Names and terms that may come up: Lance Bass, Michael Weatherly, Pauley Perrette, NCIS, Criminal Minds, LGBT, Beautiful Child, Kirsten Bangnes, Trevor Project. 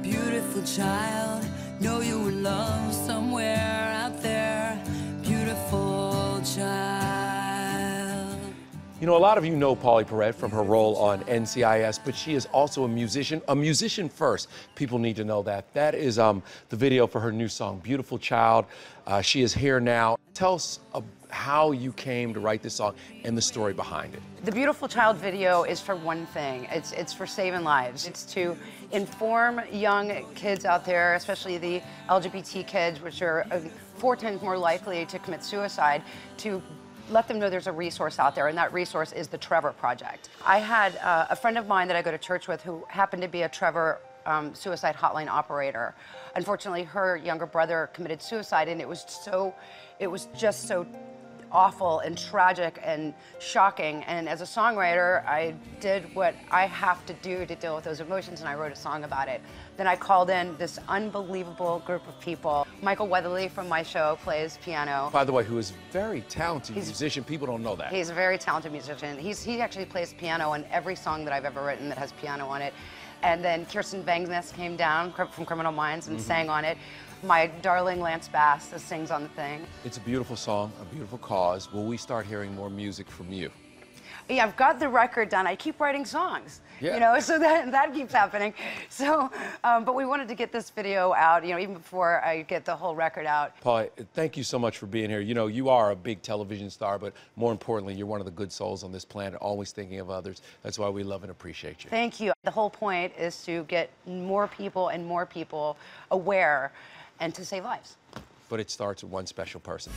beautiful child, know you were loved somewhere out there, beautiful child. You know, a lot of you know Pauley Perrette from her role on NCIS, but she is also a musician first. People need to know that. That is the video for her new song, Beautiful Child. She is here now. Tell us about how you came to write this song and the story behind it. The Beautiful Child video is for one thing. It's for saving lives. It's to inform young kids out there, especially the LGBT kids, which are 4 times more likely to commit suicide, to let them know there's a resource out there, and that resource is the Trevor Project. I had a friend of mine that I go to church with who happened to be a Trevor suicide hotline operator. Unfortunately, her younger brother committed suicide, and it was just so awful and tragic and shocking, and as a songwriter I did what I have to do to deal with those emotions, and I wrote a song about it. Then I called in this unbelievable group of people. Michael Weatherly from my show plays piano, by the way, who is very talented musician. People don't know that. He's a very talented musician. He actually plays piano on every song that I've ever written that has piano on it. And then Kirsten Bangnes came down from Criminal Minds and sang on it. My darling Lance Bass sings on the thing. It's a beautiful song, a beautiful cause. Will we start hearing more music from you? Yeah, I've got the record done. I keep writing songs, you know, so that keeps happening. So, but we wanted to get this video out, you know, even before I get the whole record out. Pauley, thank you so much for being here. You know, you are a big television star, but more importantly, you're one of the good souls on this planet, always thinking of others. That's why we love and appreciate you. Thank you. The whole point is to get more people and more people aware and to save lives. But it starts with one special person.